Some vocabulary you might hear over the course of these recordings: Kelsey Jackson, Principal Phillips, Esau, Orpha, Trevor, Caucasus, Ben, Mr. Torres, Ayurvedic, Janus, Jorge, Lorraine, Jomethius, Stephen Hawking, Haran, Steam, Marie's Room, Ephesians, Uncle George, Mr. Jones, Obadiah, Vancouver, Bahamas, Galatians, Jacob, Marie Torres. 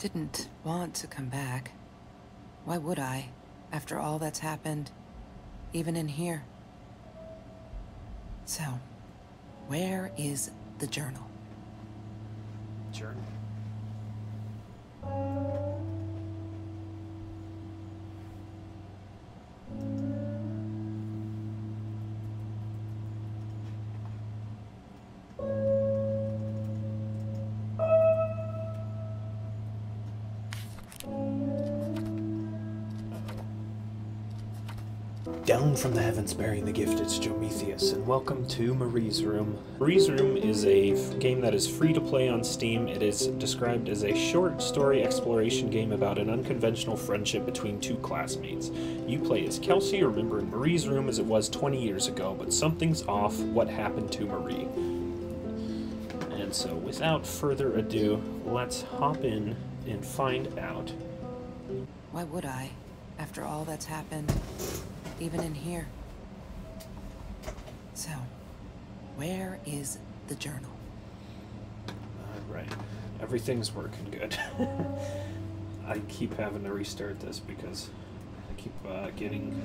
Didn't want to come back. Why would I, after all that's happened, even in here? So, where is the journal? Journal? Down from the heavens bearing the gift, it's Jomethius, and welcome to Marie's Room. Marie's Room is a game that is free to play on Steam. It is described as a short story exploration game about an unconventional friendship between two classmates. You play as Kelsey, remembering Marie's Room as it was 20 years ago, but something's off. What happened to Marie? And so, without further ado, let's hop in and find out. Why would I, after all that's happened? Even in here. So, where is the journal? Right. Everything's working good. I keep having to restart this because I keep getting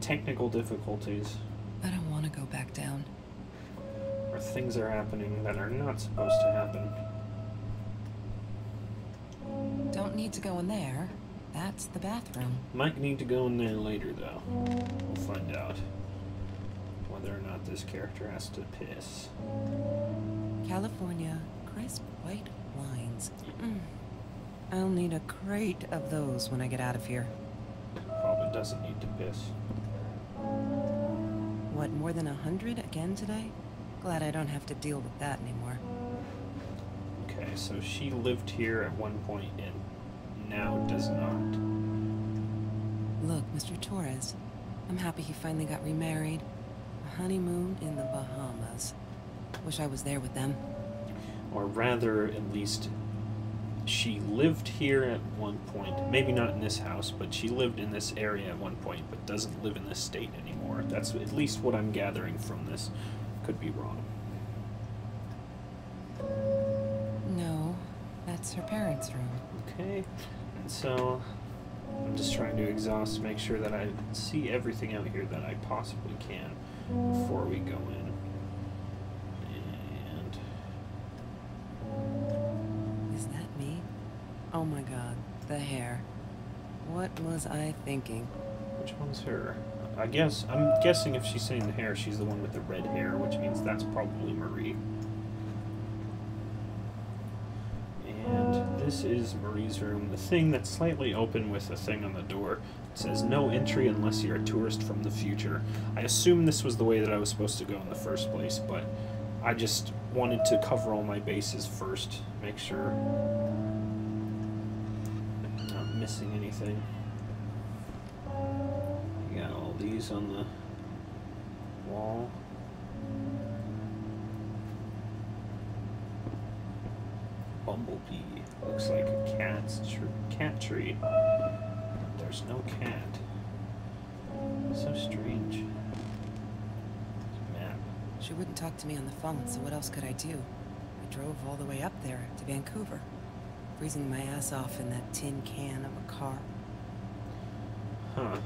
technical difficulties. I don't want to go back down. Where things are happening that are not supposed to happen. Don't need to go in there. That's the bathroom. Might need to go in there later, though. We'll find out whether or not this character has to piss. California crisp white wines. I'll need a crate of those when I get out of here. Probably doesn't need to piss. What, more than 100 again today? Glad I don't have to deal with that anymore. Okay, so she lived here at one point in. Now does not. Look, Mr. Torres, I'm happy he finally got remarried. A honeymoon in the Bahamas. Wish I was there with them. Or rather, at least, she lived here at one point. Maybe not in this house, but she lived in this area at one point, but doesn't live in this state anymore. That's at least what I'm gathering from this. Could be wrong. No, that's her parents' room. Okay. And so, I'm just trying to make sure that I see everything out here that I possibly can before we go in. And... Is that me? Oh my god, the hair. What was I thinking? Which one's her? I'm guessing if she's saying the hair, she's the one with the red hair, which means that's probably Marie. This is Marie's room, the thing that's slightly open with a thing on the door. It says, no entry unless you're a tourist from the future. I assume this was the way that I was supposed to go in the first place, but I just wanted to cover all my bases first, make sure I'm not missing anything. You got all these on the wall. Bumblebee. Looks like a cat tree. There's no cat. So strange. Map. She wouldn't talk to me on the phone, so what else could I do? I drove all the way up there to Vancouver, freezing my ass off in that tin can of a car. Huh.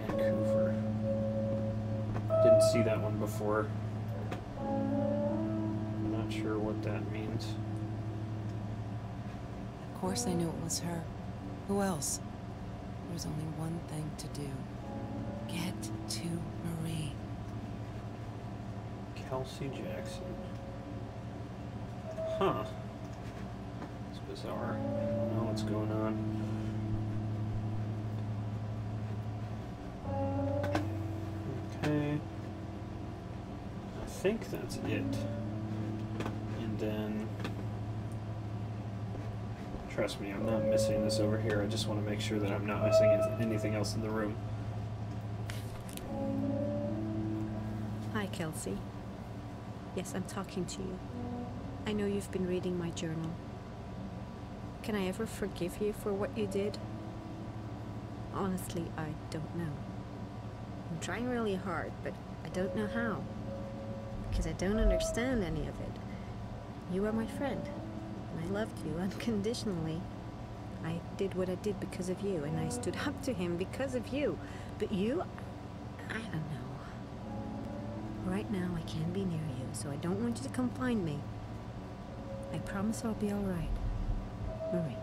Vancouver. Didn't see that one before. I'm not sure what that means. Of course I knew it was her. Who else? There was only one thing to do. Get to Marie. Kelsey Jackson. Huh. It's bizarre. I don't know what's going on. Okay. I think that's it. And then... Trust me, I'm not missing this over here. I just want to make sure that I'm not missing anything else in the room. Hi, Kelsey. Yes, I'm talking to you. I know you've been reading my journal. Can I ever forgive you for what you did? Honestly, I don't know. I'm trying really hard, but I don't know how. Because I don't understand any of it. You are my friend. I loved you unconditionally. I did what I did because of you, and I stood up to him because of you. But you, I don't know. Right now, I can't be near you, so I don't want you to come find me. I promise I'll be all right. Marie.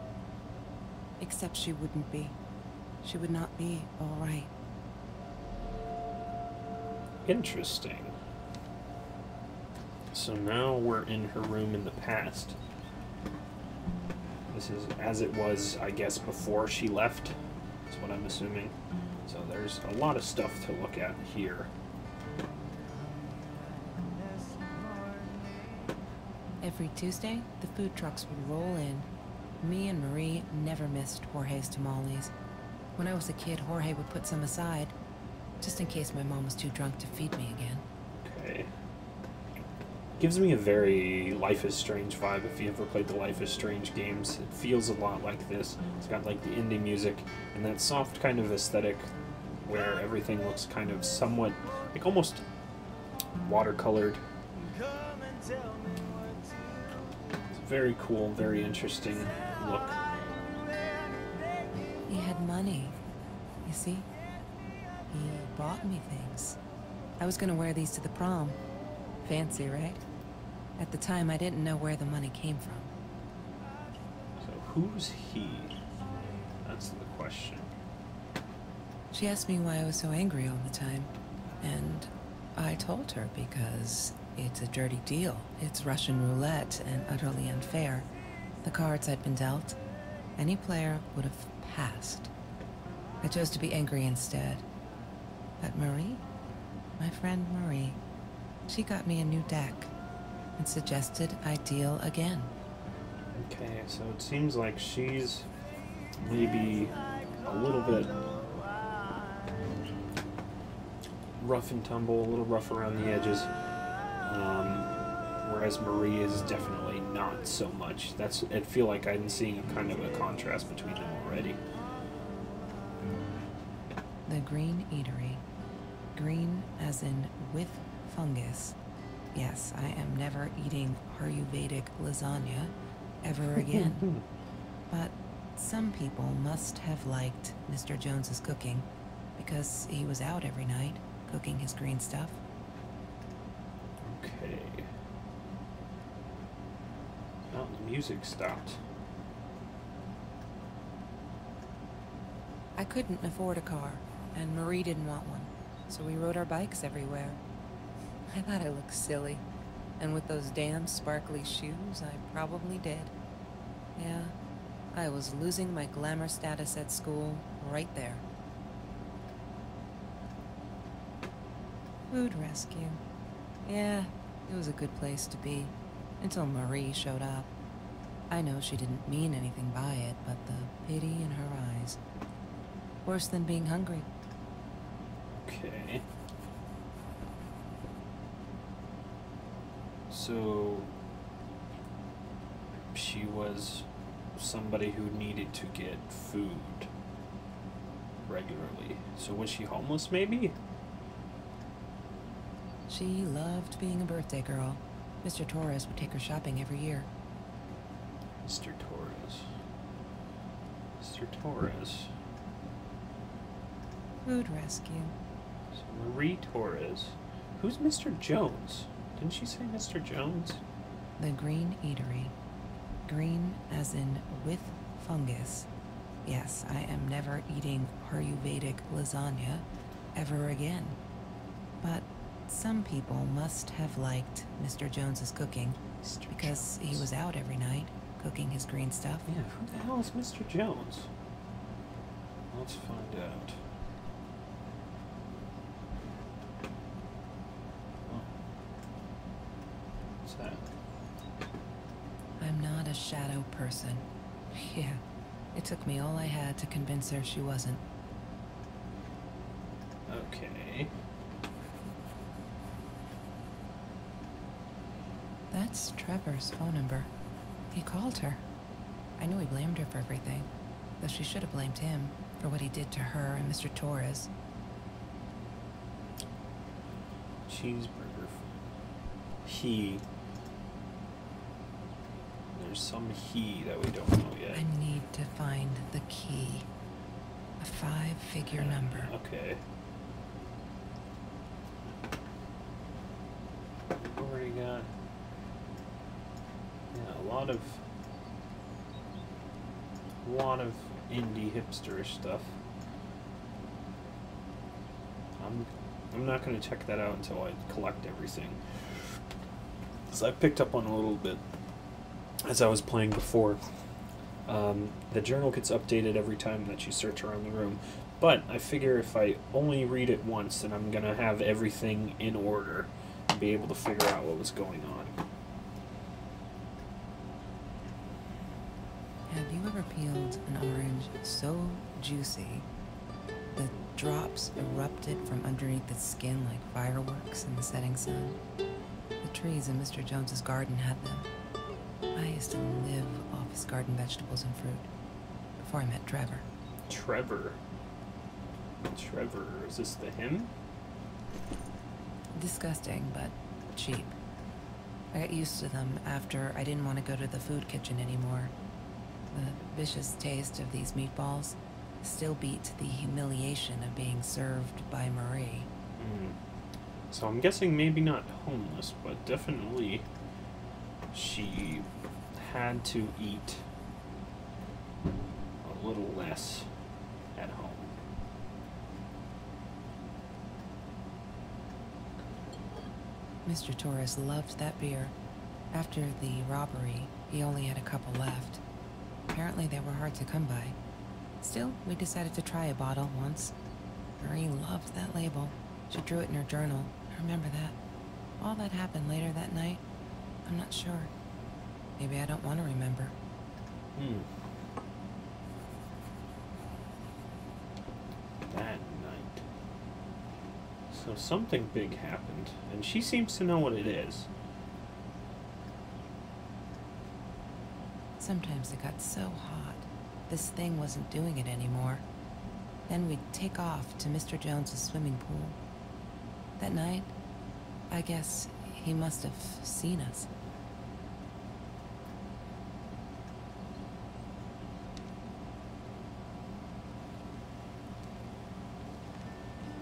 Except she wouldn't be. She would not be all right. Interesting. So now we're in her room in the past. This is as it was, I guess, before she left. That's what I'm assuming. So there's a lot of stuff to look at here. Every Tuesday, the food trucks would roll in. Me and Marie never missed Jorge's tamales. When I was a kid, Jorge would put some aside, just in case my mom was too drunk to feed me again. Okay. Gives me a very Life is Strange vibe. If you ever played the Life is Strange games, it feels a lot like this. It's got like the indie music and that soft kind of aesthetic where everything looks kind of somewhat like almost watercolored. It's very cool, very interesting look. He had money, you see? He bought me things. I was gonna wear these to the prom. Fancy, right? At the time, I didn't know where the money came from. So who's he? That's the question. She asked me why I was so angry all the time. And I told her because it's a dirty deal. It's Russian roulette and utterly unfair. The cards I'd been dealt, any player would have passed. I chose to be angry instead. But Marie, my friend Marie, she got me a new deck and suggested I deal again. Okay, so it seems like she's maybe a little bit rough and tumble, a little rough around the edges, whereas Marie is definitely not so much. That's, I feel like I'm seeing a kind of a contrast between them already. The Green Eatery. Green as in with fungus. Yes, I am never eating Ayurvedic lasagna ever again. But some people must have liked Mr. Jones's cooking because he was out every night cooking his green stuff. Okay. Well, the music stopped. I couldn't afford a car, and Marie didn't want one, so we rode our bikes everywhere. I thought I looked silly, and with those damn sparkly shoes, I probably did. Yeah, I was losing my glamour status at school right there. Food rescue. Yeah, it was a good place to be, until Marie showed up. I know she didn't mean anything by it, but the pity in her eyes. Worse than being hungry. Okay. So, she was somebody who needed to get food regularly. So was she homeless, maybe? She loved being a birthday girl. Mr. Torres would take her shopping every year. Mr. Torres. Mr. Torres. Food rescue. So Marie Torres. Who's Mr. Jones? Didn't she say Mr. Jones? The Green Eatery. Green as in with fungus. Yes, I am never eating Ayurvedic lasagna ever again. But some people must have liked Mr. Jones's cooking because he was out every night cooking his green stuff. Yeah, who the hell is Mr. Jones? Let's find out. I'm not a shadow person. Yeah, it took me all I had to convince her she wasn't. Okay. That's Trevor's phone number. He called her. I knew he blamed her for everything, though she should have blamed him for what he did to her and Mr. Torres. Cheeseburger. He... There's some he that we don't know yet. I need to find the key. A five-figure number. Okay. Already got a lot of indie hipsterish stuff. I'm not going to check that out until I collect everything. So I picked up on a little bit as I was playing before. The journal gets updated every time that you search around the room, but I figure if I only read it once, then I'm going to have everything in order and be able to figure out what was going on. Have you ever peeled an orange so juicy that drops erupted from underneath its skin like fireworks in the setting sun? The trees in Mr. Jones's garden had them. I used to live off his garden vegetables and fruit before I met Trevor. Trevor, is this the him? Disgusting, but cheap. I got used to them after I didn't want to go to the food kitchen anymore. The vicious taste of these meatballs still beat the humiliation of being served by Marie. So I'm guessing maybe not homeless, but definitely she had to eat a little less at home. Mr. Torres loved that beer. After the robbery, he only had a couple left. Apparently they were hard to come by. Still, we decided to try a bottle once. Marie loved that label. She drew it in her journal. I remember that. All that happened later that night, I'm not sure. Maybe I don't want to remember. That night. So something big happened, and she seems to know what it is. Sometimes it got so hot, this thing wasn't doing it anymore. Then we'd take off to Mr. Jones's swimming pool. That night, I guess he must have seen us.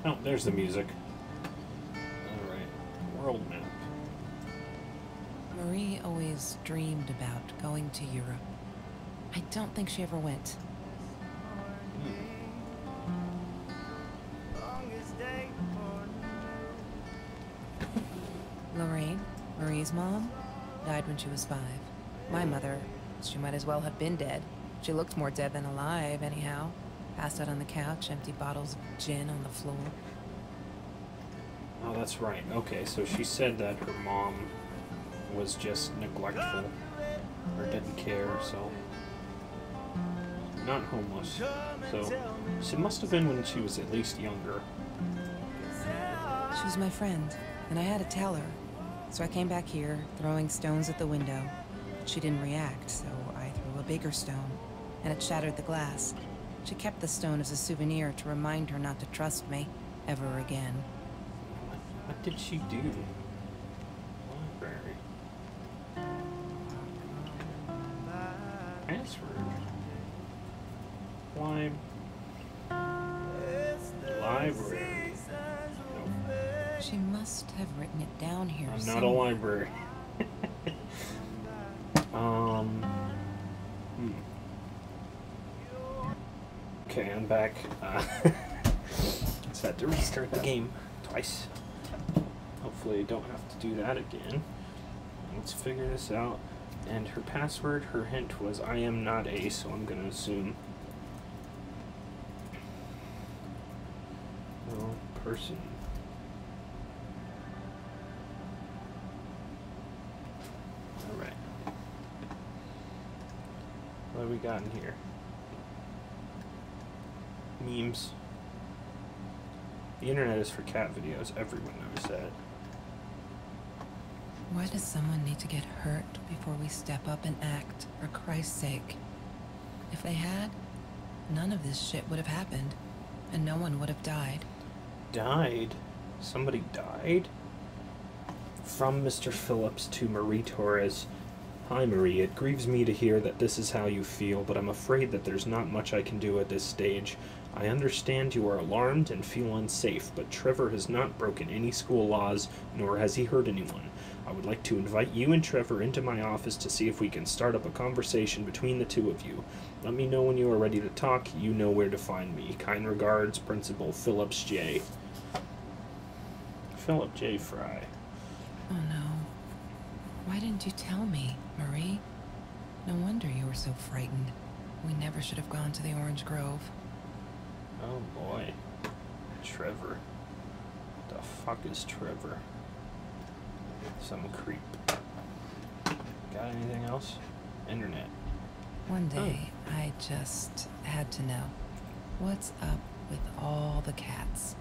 Oh, there's the music. All right, world map. Marie always dreamed about going to Europe. I don't think she ever went. Lorraine, Marie's mom, died when she was 5. My mother, she might as well have been dead. She looked more dead than alive, anyhow. Passed out on the couch, empty bottles of gin on the floor. Oh, that's right. Okay, so she said that her mom was just neglectful or didn't care, so not homeless. So she must have been when she was at least younger. She was my friend, and I had to tell her. So I came back here, throwing stones at the window. She didn't react, so I threw a bigger stone, and it shattered the glass. She kept the stone as a souvenir to remind her not to trust me ever again. What did she do? Library. Password. Library. Nope. She must have written it down here. I'm not a library. Okay, I'm back. Just had to restart the game twice. Hopefully I don't have to do that again. Let's figure this out. And her password, her hint was I am not a, so I'm gonna assume. Person. Alright. What have we got in here? Memes. The internet is for cat videos. Everyone knows that. Why does someone need to get hurt before we step up and act, for Christ's sake? If they had, none of this shit would have happened, and no one would have died. Died? Somebody died? From Mr. Phillips to Marie Torres. Hi Marie, it grieves me to hear that this is how you feel, but I'm afraid that there's not much I can do at this stage. I understand you are alarmed and feel unsafe, but Trevor has not broken any school laws, nor has he hurt anyone. I would like to invite you and Trevor into my office to see if we can start up a conversation between the two of you. Let me know when you are ready to talk. You know where to find me. Kind regards, Principal Phillips J. Philip J. Fry. Oh no. Why didn't you tell me, Marie? No wonder you were so frightened. We never should have gone to the Orange Grove. Oh boy. Trevor. The fuck is Trevor? Some creep. Got anything else? Internet. One day, oh. I just had to know. What's up with all the cats?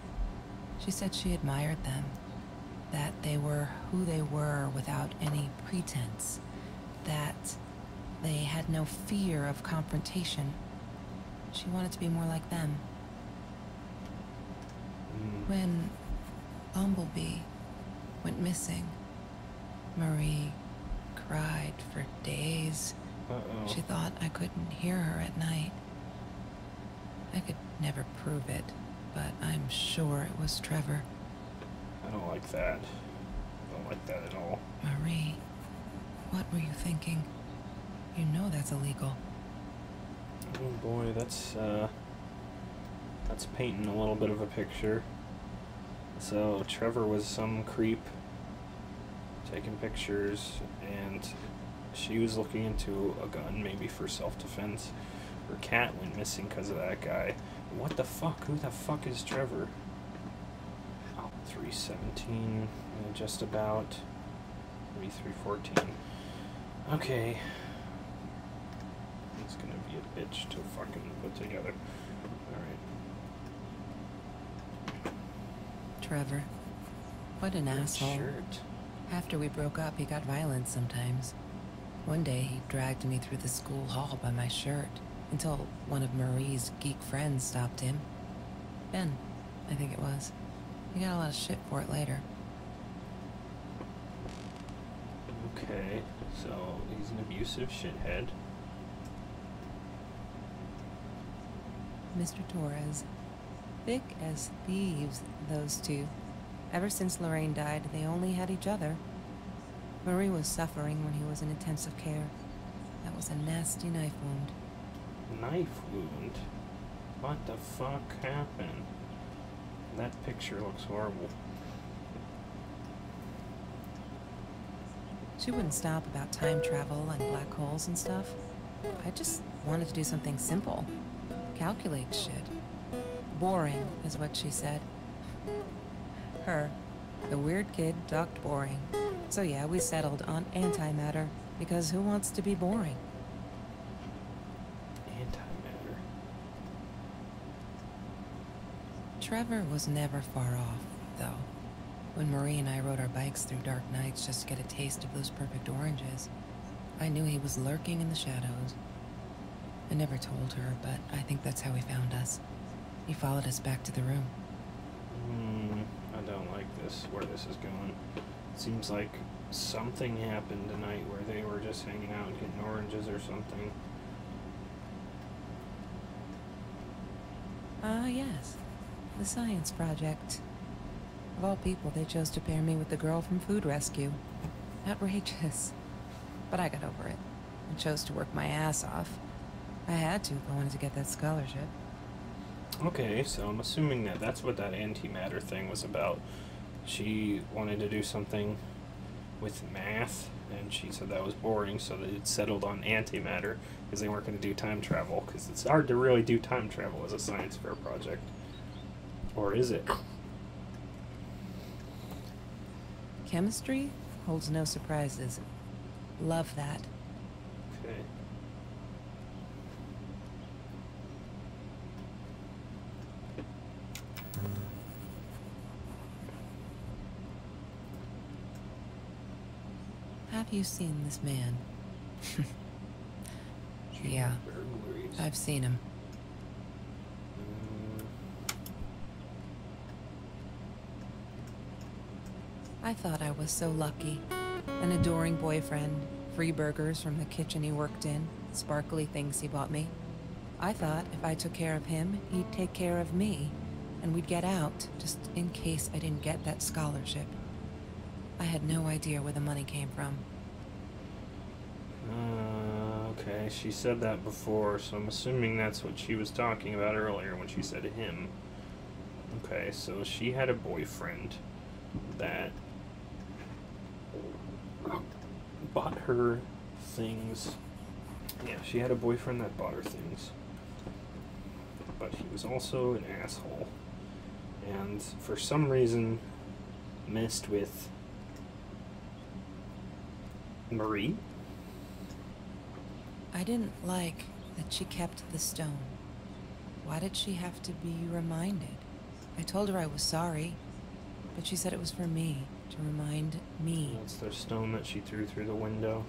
She said she admired them. That they were who they were without any pretense. That they had no fear of confrontation. She wanted to be more like them. When Bumblebee went missing, Marie cried for days. Uh-oh. She thought I couldn't hear her at night. I could never prove it, but I'm sure it was Trevor. I don't like that. I don't like that at all. Marie, what were you thinking? You know that's illegal. Oh boy, that's painting a little bit of a picture. So Trevor was some creep taking pictures, and she was looking into a gun, maybe for self-defense. Her cat went missing because of that guy. What the fuck? Who the fuck is Trevor? Oh, 317, just about. Maybe 314. Okay. It's gonna be a bitch to fucking put together. Alright. Trevor. What an asshole. Shirt. After we broke up, he got violent sometimes. One day, he dragged me through the school hall by my shirt, until one of Marie's geek friends stopped him. Ben, I think it was. He got a lot of shit for it later. Okay, so he's an abusive shithead. Mr. Torres. Thick as thieves, those two. Ever since Lorraine died, they only had each other. Marie was suffering when he was in intensive care. That was a nasty knife wound. Knife wound? What the fuck happened? That picture looks horrible. She wouldn't stop about time travel and black holes and stuff. I just wanted to do something simple. Calculate shit. Boring is what she said. Her, the weird kid, talked boring. So yeah, we settled on antimatter, because who wants to be boring? Antimatter. Trevor was never far off, though. When Marie and I rode our bikes through dark nights just to get a taste of those perfect oranges, I knew he was lurking in the shadows. I never told her, but I think that's how he found us. He followed us back to the room. I don't like this, where this is going. Seems like something happened tonight where they were just hanging out and getting oranges or something. Ah, yes. The science project. Of all people, they chose to pair me with the girl from Food Rescue. Outrageous. But I got over it. And chose to work my ass off. I had to if I wanted to get that scholarship. Okay, so I'm assuming that that's what that antimatter thing was about. She wanted to do something with math, and she said that was boring, so they settled on antimatter, because they weren't going to do time travel, because it's hard to really do time travel as a science fair project. Or is it? Chemistry holds no surprises. Love that. Okay. Have you seen this man? Yeah, I've seen him. I thought I was so lucky. An adoring boyfriend, Free burgers from the kitchen he worked in, sparkly things he bought me. I thought if I took care of him, he'd take care of me, and we'd get out, just in case I didn't get that scholarship. I had no idea where the money came from. Okay, she said that before, so I'm assuming that's what she was talking about earlier when she said him. Okay, so she had a boyfriend that bought her things. Yeah, she had a boyfriend that bought her things. But he was also an asshole. And for some reason, messed with Marie. I didn't like that she kept the stone. Why did she have to be reminded? I told her I was sorry, but she said it was for me, to remind me. That's the stone that she threw through the window.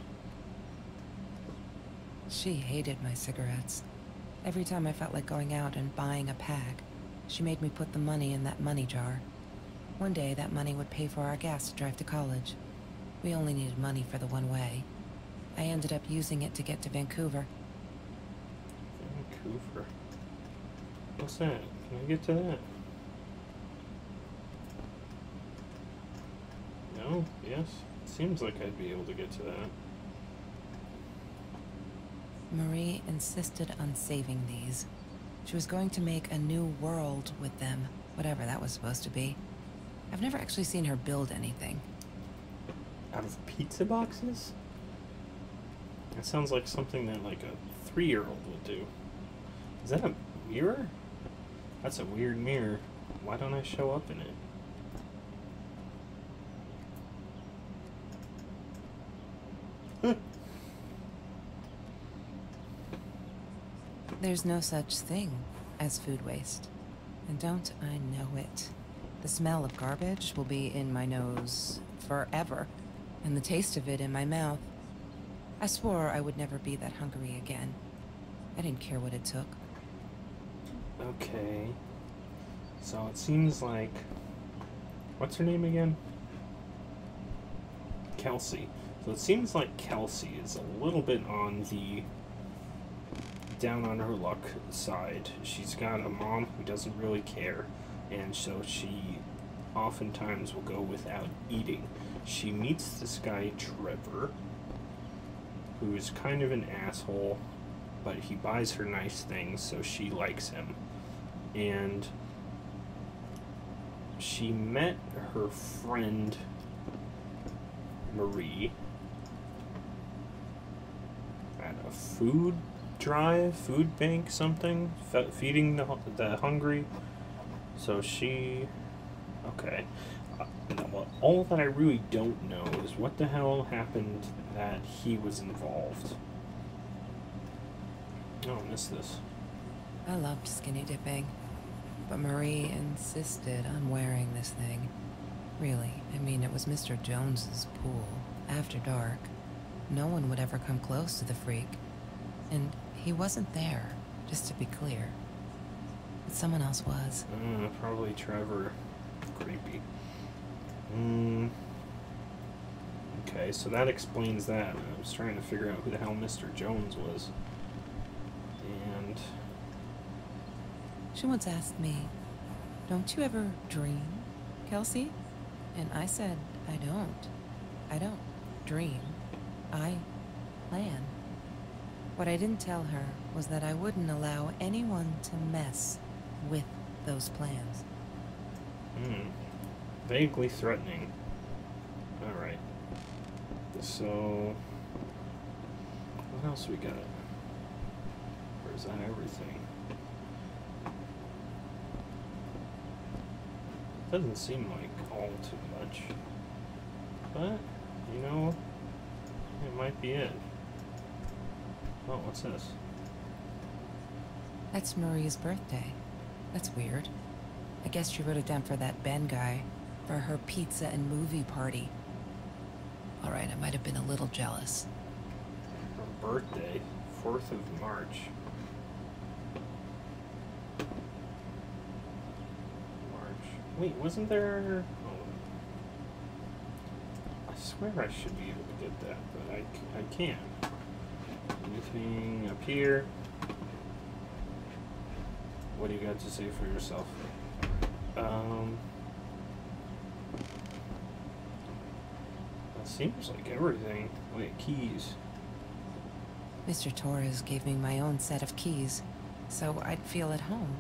She hated my cigarettes. Every time I felt like going out and buying a pack, she made me put the money in that money jar. One day, that money would pay for our gas to drive to college. We only needed money for the one way. I ended up using it to get to Vancouver. Vancouver? What's that? Can I get to that? No? Yes? Seems like I'd be able to get to that. Marie insisted on saving these. She was going to make a new world with them, whatever that was supposed to be. I've never actually seen her build anything. Out of pizza boxes? That sounds like something that, like, a 3-year-old would do. Is that a mirror? That's a weird mirror. Why don't I show up in it? Huh. There's no such thing as food waste. And don't I know it? The smell of garbage will be in my nose forever, and the taste of it in my mouth. I swore I would never be that hungry again. I didn't care what it took. Okay. So it seems like... what's her name again? Kelsey. So it seems like Kelsey is a little bit on the down on her luck side. She's got a mom who doesn't really care, and so she oftentimes will go without eating. She meets this guy, Trevor, who is kind of an asshole, but he buys her nice things, so she likes him. And she met her friend Marie at a food drive, food bank, something, feeding the hungry. So she, okay. All that I really don't know is what the hell happened that he was involved. Oh, I missed this. I loved skinny dipping, but Marie insisted on wearing this thing. Really, I mean, it was Mr. Jones's pool, after dark. No one would ever come close to the freak. And he wasn't there, just to be clear. But someone else was. Probably Trevor. Creepy. Okay, so that explains that. I was trying to figure out who the hell Mr. Jones was. And... she once asked me, "Don't you ever dream, Kelsey?" And I said, "I don't. I don't dream. I plan." What I didn't tell her was that I wouldn't allow anyone to mess with those plans. Vaguely threatening. Alright. So... what else we got? Or is that everything? Doesn't seem like all too much. But, you know, it might be it. Oh, what's this? That's Marie's birthday. That's weird. I guess she wrote it down for that Ben guy, for her pizza and movie party. Alright, I might have been a little jealous. Her birthday, 4th of March. Wait, wasn't there... oh. swear I should be able to get that, but I can't. Anything up here? What do you got to say for yourself? That seems like everything. Wait, keys. Mr. Torres gave me my own set of keys, so I'd feel at home.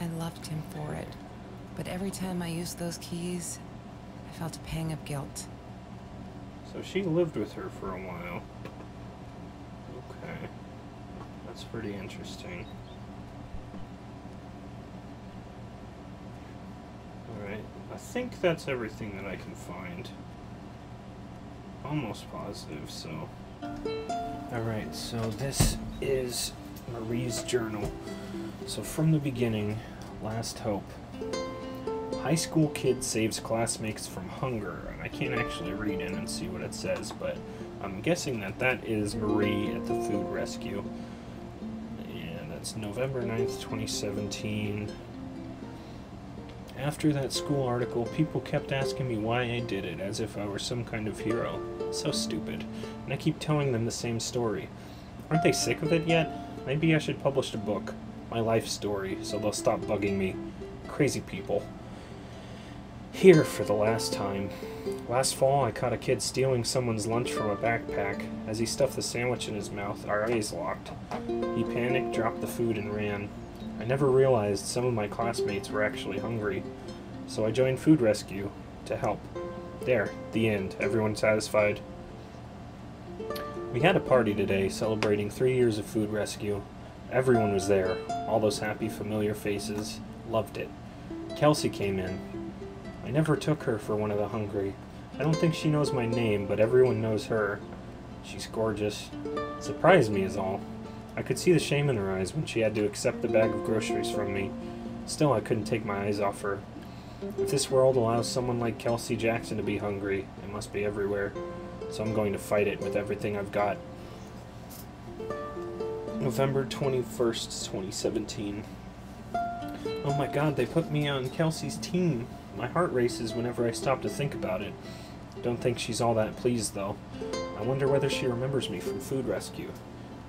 I loved him for it, but every time I used those keys, I felt a pang of guilt. So she lived with her for a while. Okay. That's pretty interesting. Alright, I think that's everything that I can find. Almost positive, so... Alright, so this is Marie's journal. So from the beginning, last hope. High school kid saves classmates from hunger. And I can't actually read in and see what it says, but I'm guessing that that is Marie at the food rescue. And that's November 9th, 2017. After that school article, people kept asking me why I did it, as if I were some kind of hero. So stupid. And I keep telling them the same story. Aren't they sick of it yet? Maybe I should publish a book. My life story, so they'll stop bugging me. Crazy people. Here for the last time. Last fall, I caught a kid stealing someone's lunch from a backpack. As he stuffed the sandwich in his mouth, our eyes locked. He panicked, dropped the food, and ran. I never realized some of my classmates were actually hungry, so I joined Food Rescue to help. There, the end. Everyone satisfied. We had a party today, celebrating 3 years of Food Rescue. Everyone was there. All those happy, familiar faces. Loved it. Kelsey came in. I never took her for one of the hungry. I don't think she knows my name, but everyone knows her. She's gorgeous. It surprised me is all. I could see the shame in her eyes when she had to accept the bag of groceries from me. Still, I couldn't take my eyes off her. If this world allows someone like Kelsey Jackson to be hungry, it must be everywhere. So I'm going to fight it with everything I've got. November 21st, 2017. Oh my god, they put me on Kelsey's team. My heart races whenever I stop to think about it. Don't think she's all that pleased, though. I wonder whether she remembers me from Food Rescue.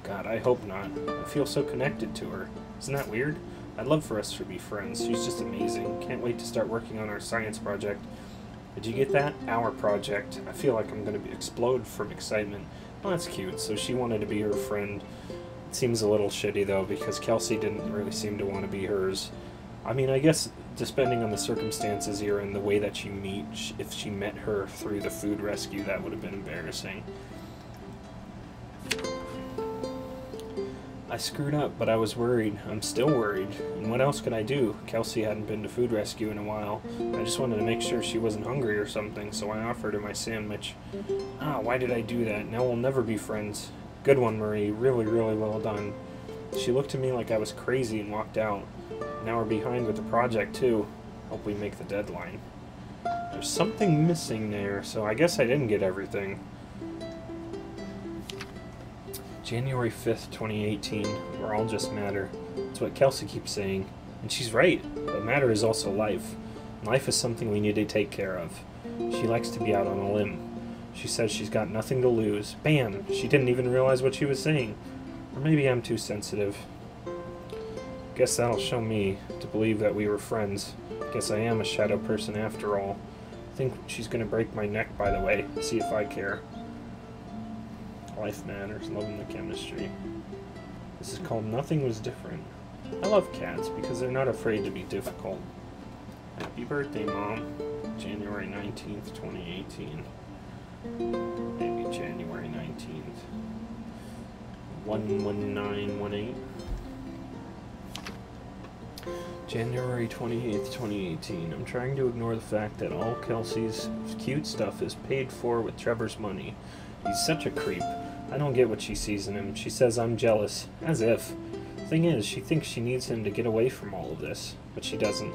God, I hope not. I feel so connected to her. Isn't that weird? I'd love for us to be friends. She's just amazing. Can't wait to start working on our science project. Did you get that? Our project. I feel like I'm going to explode from excitement. Well, that's cute. So she wanted to be her friend. Seems a little shitty though, because Kelsey didn't really seem to want to be hers. I mean, I guess depending on the circumstances here and the way that you meet, if she met her through the food rescue, that would have been embarrassing. I screwed up, but I was worried. I'm still worried. And what else could I do? Kelsey hadn't been to food rescue in a while. I just wanted to make sure she wasn't hungry or something, so I offered her my sandwich. Ah, why did I do that? Now we'll never be friends. Good one, Marie. Really, really well done. She looked at me like I was crazy and walked out. Now we're behind with the project, too. Hope we make the deadline. There's something missing there, so I guess I didn't get everything. January 5th, 2018. We're all just matter. That's what Kelsey keeps saying. And she's right, but matter is also life. Life is something we need to take care of. She likes to be out on a limb. She says she's got nothing to lose. Bam! She didn't even realize what she was saying. Or maybe I'm too sensitive. Guess that'll show me to believe that we were friends. Guess I am a shadow person after all. I think she's gonna break my neck, by the way. See if I care. Life matters. Loving the chemistry. This is called Nothing Was Different. I love cats because they're not afraid to be difficult. Happy birthday, Mom. January 19th, 2018. Maybe January 19th. 11918. January 28th, 2018. I'm trying to ignore the fact that all Kelsey's cute stuff is paid for with Trevor's money. He's such a creep. I don't get what she sees in him. She says I'm jealous. As if. Thing is, she thinks she needs him to get away from all of this, but she doesn't.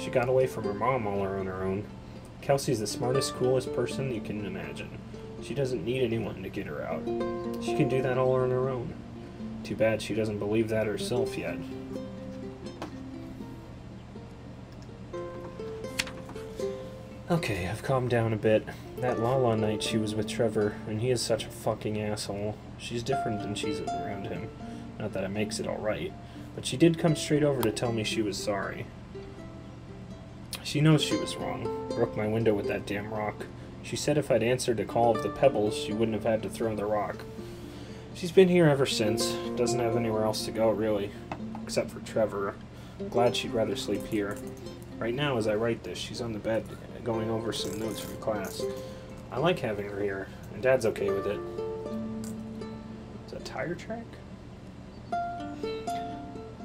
She got away from her mom all on her own. Kelsey's the smartest, coolest person you can imagine. She doesn't need anyone to get her out. She can do that all on her own. Too bad she doesn't believe that herself yet. Okay, I've calmed down a bit. That Lala night she was with Trevor, and he is such a fucking asshole. She's different than she's around him. Not that it makes it alright. But she did come straight over to tell me she was sorry. She knows she was wrong. Broke my window with that damn rock. She said if I'd answered the call of the pebbles, she wouldn't have had to throw the rock. She's been here ever since. Doesn't have anywhere else to go, really. Except for Trevor. Glad she'd rather sleep here. Right now, as I write this, she's on the bed, going over some notes from class. I like having her here, and Dad's okay with it. Is that a tire track?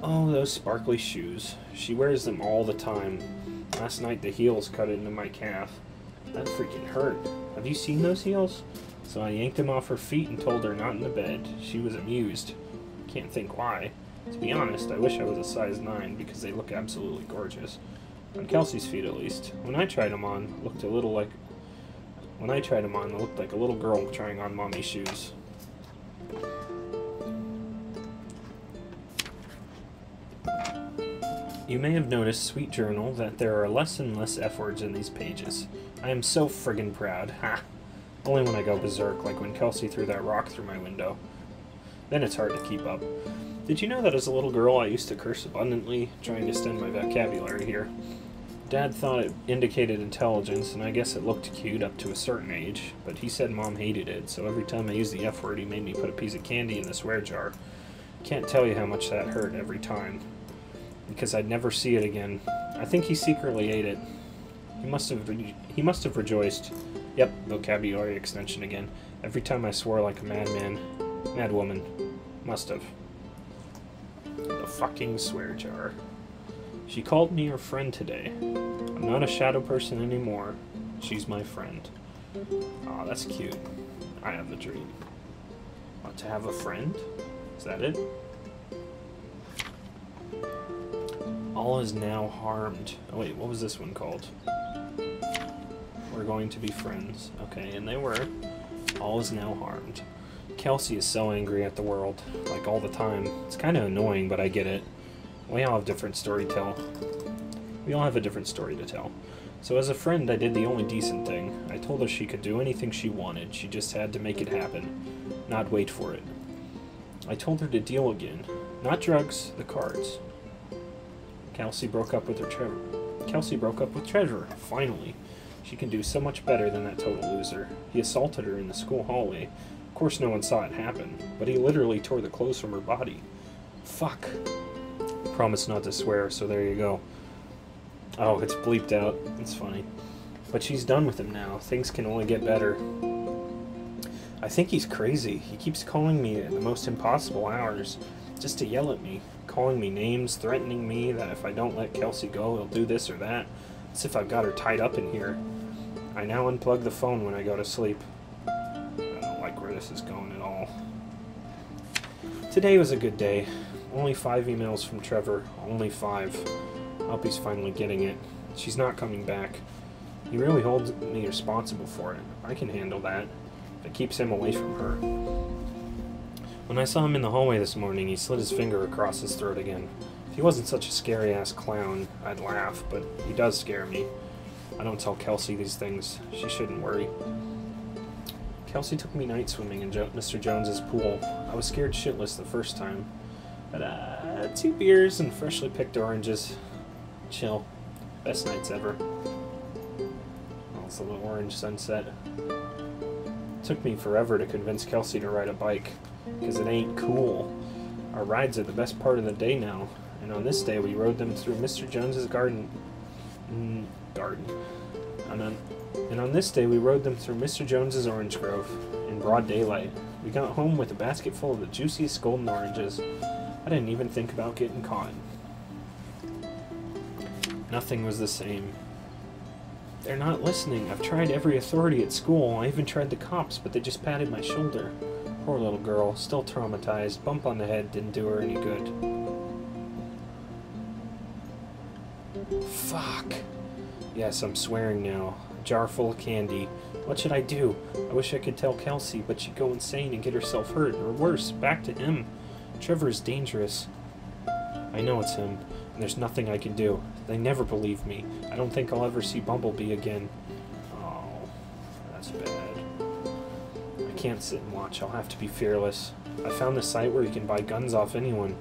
Oh, those sparkly shoes. She wears them all the time. Last night, the heels cut into my calf. That freaking hurt. Have you seen those heels? So I yanked them off her feet and told her not in the bed. She was amused. Can't think why. To be honest, I wish I was a size 9 because they look absolutely gorgeous. On Kelsey's feet, at least. When I tried them on, it looked like a little girl trying on mommy's shoes. You may have noticed, sweet journal, that there are less and less F-words in these pages. I am so friggin' proud. Ha! Only when I go berserk, like when Kelsey threw that rock through my window. Then it's hard to keep up. Did you know that as a little girl I used to curse abundantly, trying to extend my vocabulary here? Dad thought it indicated intelligence, and I guess it looked cute up to a certain age, but he said Mom hated it, so every time I used the F-word he made me put a piece of candy in the swear jar. Can't tell you how much that hurt every time, because I'd never see it again. I think he secretly ate it. He must have rejoiced. Yep, vocabulary extension again. Every time I swore like a madman. Madwoman. Must have. The fucking swear jar. She called me her friend today. I'm not a shadow person anymore. She's my friend. Aw, oh, that's cute. I have a dream. Want to have a friend? Is that it? All is now harmed. Oh wait, what was this one called? We're going to be friends. Okay, and they were. All is now harmed. Kelsey is so angry at the world, like all the time. It's kind of annoying, but I get it. We all have a different story to tell. So as a friend, I did the only decent thing. I told her she could do anything she wanted. She just had to make it happen, not wait for it. I told her to deal again. Not drugs, the cards. Kelsey broke up with Trevor, finally. She can do so much better than that total loser. He assaulted her in the school hallway. Of course no one saw it happen, but he literally tore the clothes from her body. Fuck. Promise not to swear, so there you go. Oh, it's bleeped out. It's funny. But she's done with him now. Things can only get better. I think he's crazy. He keeps calling me at the most impossible hours just to yell at me, calling me names, threatening me that if I don't let Kelsey go, he'll do this or that. As if I've got her tied up in here. I now unplug the phone when I go to sleep. This is going at all. Today was a good day. Only 5 emails from Trevor. Only 5. I hope he's finally getting it. She's not coming back. He really holds me responsible for it. I can handle that. If it keeps him away from her. When I saw him in the hallway this morning, he slid his finger across his throat again. If he wasn't such a scary ass clown, I'd laugh, but he does scare me. I don't tell Kelsey these things. She shouldn't worry. Kelsey took me night swimming in Mr. Jones's pool. I was scared shitless the first time, but 2 beers and freshly picked oranges. Chill. Best nights ever. Oh, it's a little orange sunset. It took me forever to convince Kelsey to ride a bike, because it ain't cool. Our rides are the best part of the day now, and on this day we rode them through Mr. Jones's garden. And on this day, we rode them through Mr. Jones's orange grove in broad daylight. We got home with a basket full of the juiciest golden oranges. I didn't even think about getting caught. Nothing was the same. They're not listening. I've tried every authority at school. I even tried the cops, but they just patted my shoulder. Poor little girl, still traumatized. Bump on the head didn't do her any good. Fuck. Yes, I'm swearing now. Jar full of candy. What should I do? I wish I could tell Kelsey, but she'd go insane and get herself hurt, or worse, back to him. Trevor's dangerous. I know it's him, and there's nothing I can do. They never believe me. I don't think I'll ever see Bumblebee again. can't sit and watch. I'll have to be fearless. I found this site where you can buy guns off anyone.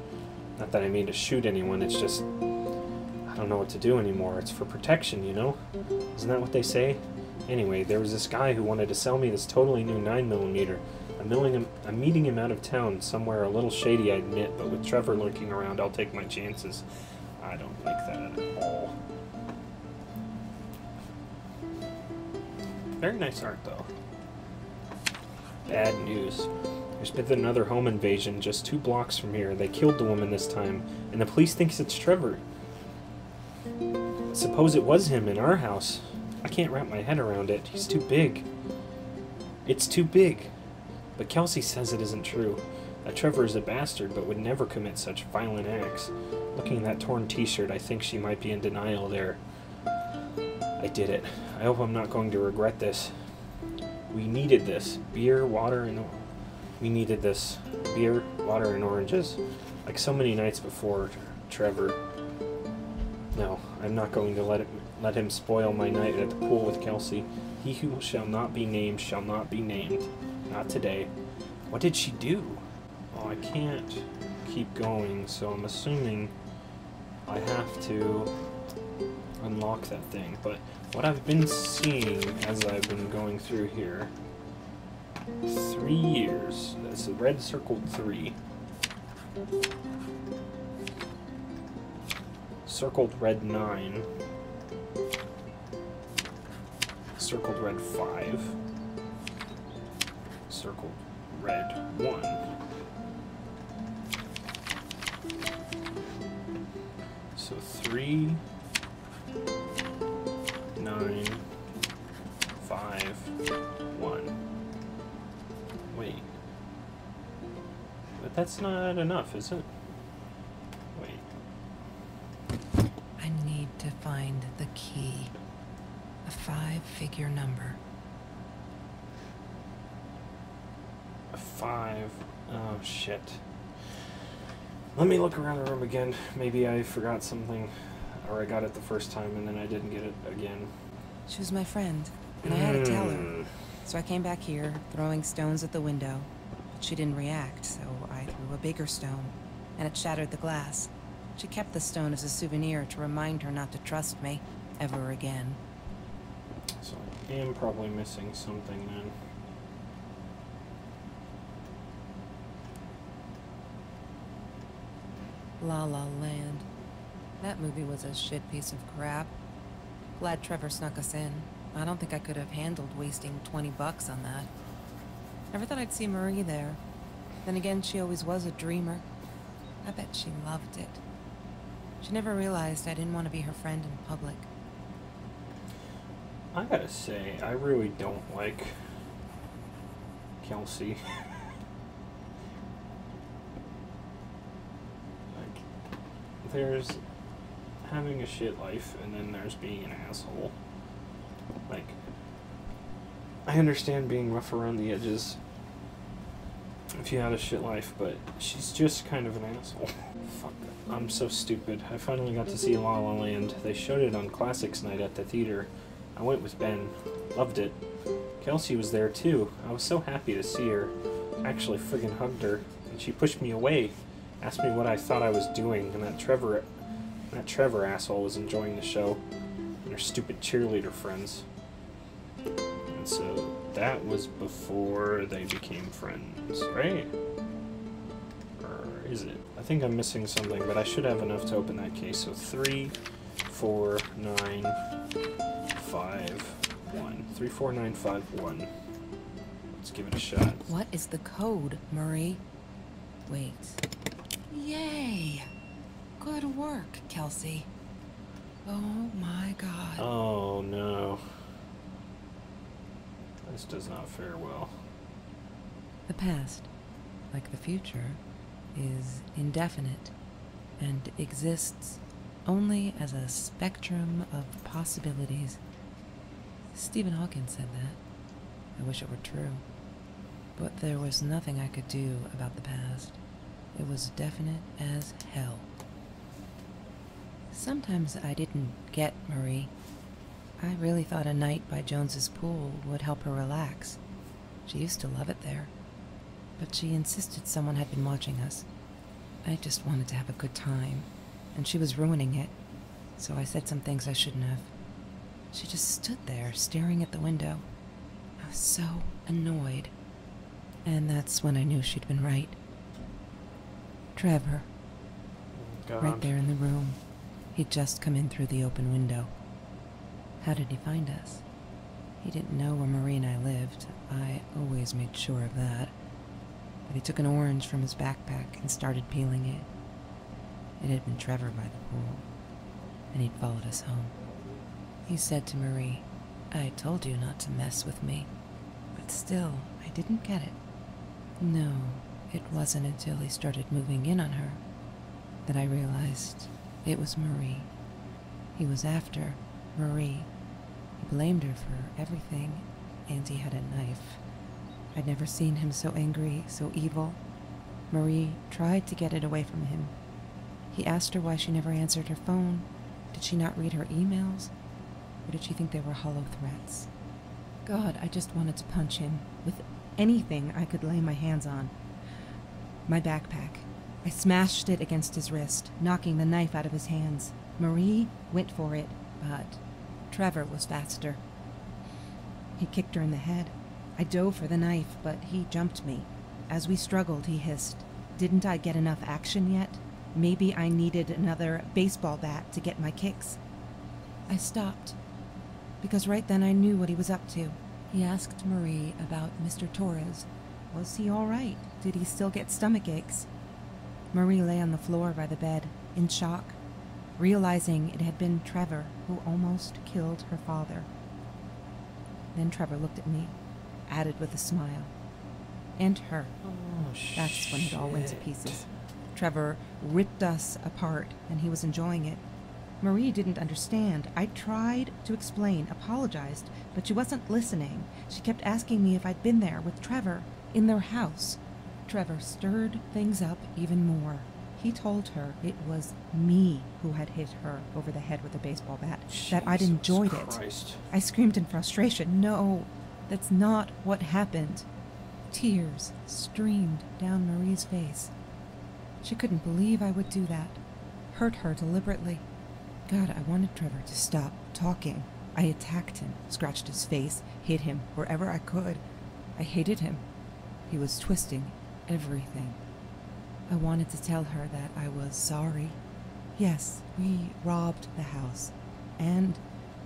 Not that I mean to shoot anyone, it's just... I don't know what to do anymore. It's for protection, you know? Isn't that what they say? Anyway, there was this guy who wanted to sell me this totally new 9mm. I'm meeting him out of town, somewhere a little shady, I admit, but with Trevor lurking around, I'll take my chances. I don't like that at all. Very nice art, though. Bad news. There's been another home invasion just 2 blocks from here. They killed the woman this time, and the police thinks it's Trevor. Suppose it was him in our house. I can't wrap my head around it. He's too big. It's too big. But Kelsey says it isn't true. That Trevor is a bastard, but would never commit such violent acts. Looking at that torn t-shirt, I think she might be in denial there. I did it. I hope I'm not going to regret this. We needed this. Beer, water, and... We needed this. Beer, water, and oranges. Like so many nights before, Trevor. No, I'm not going to let him spoil my night at the pool with Kelsey. He who shall not be named shall not be named. Not today. What did she do? Oh, I can't keep going, so I'm assuming I have to... unlock that thing, but what I've been seeing as I've been going through here, 3 years, that's a red circled 3, circled red 9, circled red 5, circled red 1. So 3, 9, 5, 1. Wait. But that's not enough, is it? Wait. I need to find the key. A 5-figure number. A 5. Oh, shit. Let me look around the room again. Maybe I forgot something. Or I got it the first time and then I didn't get it again. She was my friend, and I had to tell her. So I came back here, throwing stones at the window. But she didn't react, so I threw a bigger stone, and it shattered the glass. She kept the stone as a souvenir to remind her not to trust me ever again. So I am probably missing something then. La La Land. That movie was a shit piece of crap. Glad Trevor snuck us in. I don't think I could have handled wasting 20 bucks on that. Never thought I'd see Marie there. Then again, she always was a dreamer. I bet she loved it. She never realized I didn't want to be her friend in public. I gotta say, I really don't like Kelsey. Like, there's... having a shit life, and then there's being an asshole. Like, I understand being rough around the edges if you had a shit life, but she's just kind of an asshole. Fuck, I'm so stupid. I finally got to see La La Land. They showed it on Classics Night at the theater. I went with Ben. Loved it. Kelsey was there too. I was so happy to see her. I actually friggin' hugged her, and she pushed me away. Asked me what I thought I was doing, and that Trevor asshole was enjoying the show, and her stupid cheerleader friends. And so that was before they became friends, right? Or is it? I think I'm missing something, but I should have enough to open that case. So 3, 4, 9, 5, 1. 3, 4, 9, 5, 1. Let's give it a shot. What is the code, Marie? Wait. Yay! Good work, Kelsey. Oh my god. Oh no. This does not fare well. The past, like the future, is indefinite and exists only as a spectrum of possibilities. Stephen Hawking said that. I wish it were true. But there was nothing I could do about the past. It was definite as hell. Sometimes I didn't get Marie. I really thought a night by Jones's pool would help her relax. She used to love it there, but she insisted someone had been watching us. I just wanted to have a good time, and she was ruining it, so I said some things I shouldn't have. She just stood there, staring at the window. I was so annoyed. And that's when I knew she'd been right. Trevor. God. Right there in the room. He'd just come in through the open window. How did he find us? He didn't know where Marie and I lived. I always made sure of that. But he took an orange from his backpack and started peeling it. It had been Trevor by the pool, and he'd followed us home. He said to Marie, "I told you not to mess with me." But still, I didn't get it. No, it wasn't until he started moving in on her that I realized it was Marie. He was after Marie. He blamed her for everything, and he had a knife. I'd never seen him so angry, so evil. Marie tried to get it away from him. He asked her why she never answered her phone. Did she not read her emails? Or did she think they were hollow threats? God, I just wanted to punch him with anything I could lay my hands on. My backpack. I smashed it against his wrist, knocking the knife out of his hands. Marie went for it, but Trevor was faster. He kicked her in the head. I dove for the knife, but he jumped me. As we struggled, he hissed, "Didn't I get enough action yet? Maybe I needed another baseball bat to get my kicks." I stopped, because right then I knew what he was up to. He asked Marie about Mr. Torres. Was he all right? Did he still get stomach aches? Marie lay on the floor by the bed, in shock, realizing it had been Trevor who almost killed her father. Then Trevor looked at me, added with a smile. And her. That's when it all went to pieces. Trevor ripped us apart, and he was enjoying it. Marie didn't understand. I tried to explain, apologized, but she wasn't listening. She kept asking me if I'd been there with Trevor, in their house. Trevor stirred things up even more. He told her it was me who had hit her over the head with a baseball bat, that I'd enjoyed it. I screamed in frustration. No, that's not what happened. Tears streamed down Marie's face. She couldn't believe I would do that, hurt her deliberately. God, I wanted Trevor to stop talking. I attacked him, scratched his face, hit him wherever I could. I hated him. He was twisting everything. I wanted to tell her that I was sorry. Yes, we robbed the house, and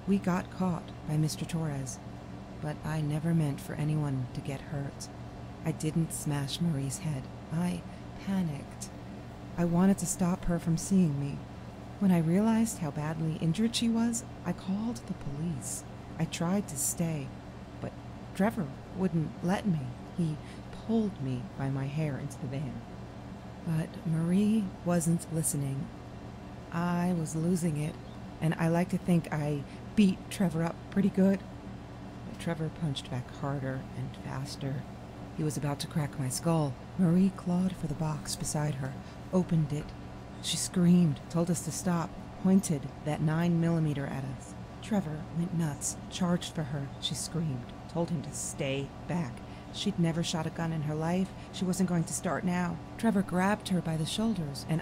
we got caught by Mr. Torres. But I never meant for anyone to get hurt. I didn't smash Marie's head. I panicked. I wanted to stop her from seeing me. When I realized how badly injured she was, I called the police. I tried to stay, but Trevor wouldn't let me. He pulled me by my hair into the van. But Marie wasn't listening. I was losing it, and I like to think I beat Trevor up pretty good. But Trevor punched back harder and faster. He was about to crack my skull. Marie clawed for the box beside her, opened it. She screamed, told us to stop, pointed that 9mm at us. Trevor went nuts, charged for her. She screamed, told him to stay back. She'd never shot a gun in her life. She wasn't going to start now. Trevor grabbed her by the shoulders and...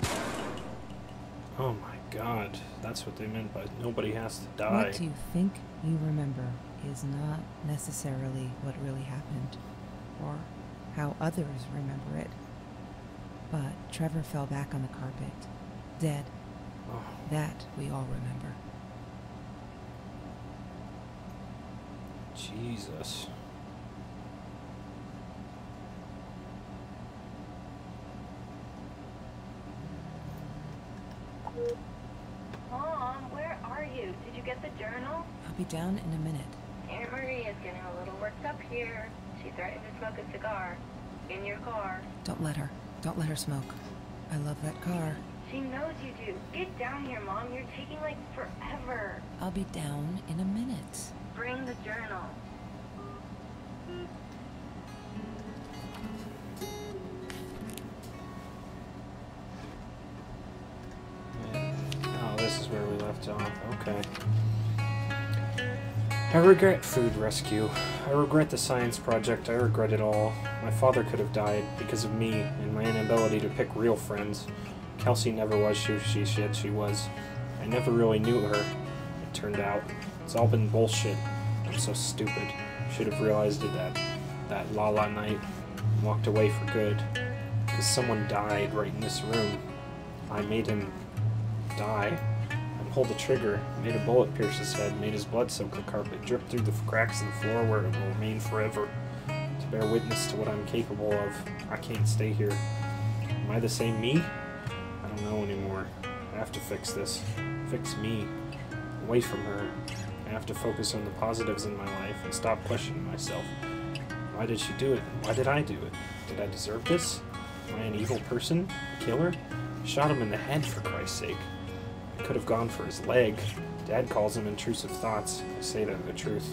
Oh my God, that's what they meant by nobody has to die. What you think you remember is not necessarily what really happened, or how others remember it. But Trevor fell back on the carpet, dead. Oh. That we all remember. Jesus. Mom, where are you? Did you get the journal? I'll be down in a minute. Aunt Marie is getting a little worked up here. She threatened to smoke a cigar in your car. Don't let her. Don't let her smoke. I love that car. She knows you do. Get down here, Mom. You're taking, like, forever. I'll be down in a minute. Bring the journal. Yeah. Oh, this is where we left off. Okay. I regret food rescue. I regret the science project. I regret it all. My father could have died because of me and my inability to pick real friends. Kelsey never was who she said she was. I never really knew her, it turned out. It's all been bullshit. I'm so stupid. Should have realized it that la-la night and walked away for good. Because someone died right in this room. I made him die. I pulled the trigger, made a bullet pierce his head, made his blood soak the carpet, drip through the cracks in the floor where it will remain forever. To bear witness to what I'm capable of, I can't stay here. Am I the same me? I don't know anymore. I have to fix this. Fix me. Away from her. I have to focus on the positives in my life and stop questioning myself. Why did she do it? Why did I do it? Did I deserve this? Am I an evil person? A killer? I shot him in the head, for Christ's sake. I could have gone for his leg. Dad calls him intrusive thoughts. I say that in the truth.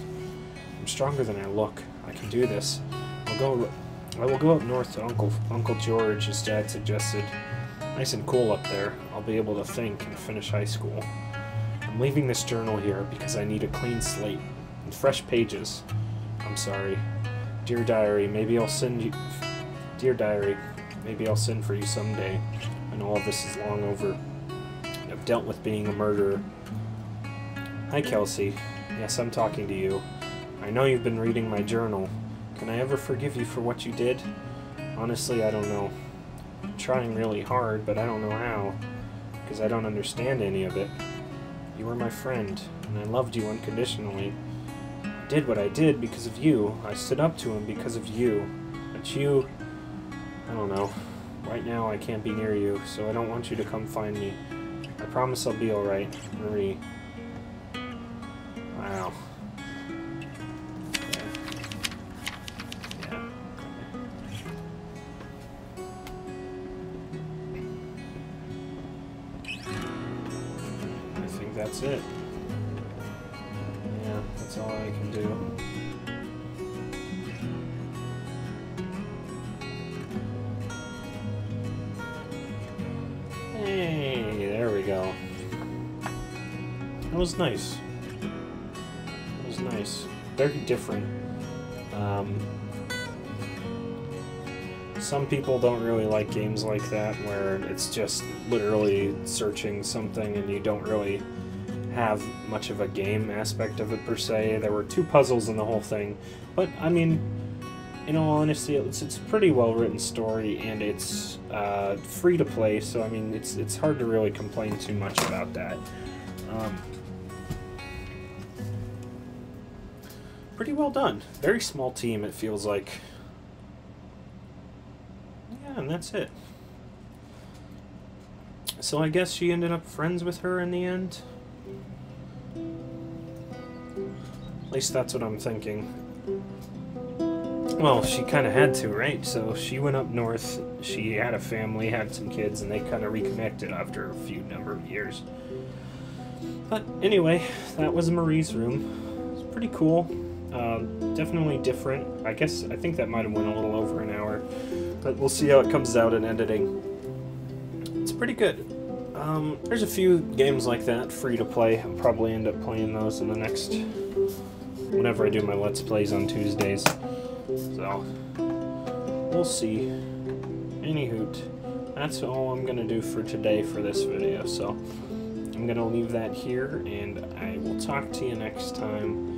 I'm stronger than I look. I can do this. I will go up north to Uncle George, as Dad suggested. Nice and cool up there. I'll be able to think and finish high school. I'm leaving this journal here because I need a clean slate and fresh pages. I'm sorry. Dear diary, maybe I'll send you... Dear diary, maybe I'll send for you someday when all of this is long over. I've dealt with being a murderer. Hi, Kelsey. Yes, I'm talking to you. I know you've been reading my journal. Can I ever forgive you for what you did? Honestly, I don't know. I'm trying really hard, but I don't know how, because I don't understand any of it. You were my friend, and I loved you unconditionally. I did what I did because of you. I stood up to him because of you. But you... I don't know. Right now, I can't be near you, so I don't want you to come find me. I promise I'll be alright, Marie. Wow. Yeah. Yeah. I think that's it. Yeah, that's all I can do. Was nice. It was nice. Very different. Some people don't really like games like that where it's just literally searching something and you don't really have much of a game aspect of it per se. There were two puzzles in the whole thing, but I mean, in all honesty, it's a pretty well-written story and it's free to play, so I mean, it's hard to really complain too much about that. Pretty well done. Very small team, it feels like. Yeah, and that's it. So I guess she ended up friends with her in the end? At least that's what I'm thinking. Well, she kind of had to, right? So she went up north, she had a family, had some kids, and they kind of reconnected after a few number of years. But anyway, that was Marie's Room. It's pretty cool. Definitely different. I guess I think that might have went a little over an hour, but we'll see how it comes out in editing. It's pretty good. There's a few games like that free to play. I'll probably end up playing those in the next whenever I do my Let's Plays on Tuesdays. So we'll see. Anyhoot, that's all I'm gonna do for today for this video. So. I'm going to leave that here, and I will talk to you next time.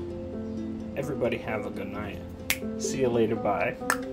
Everybody have a good night. See you later. Bye.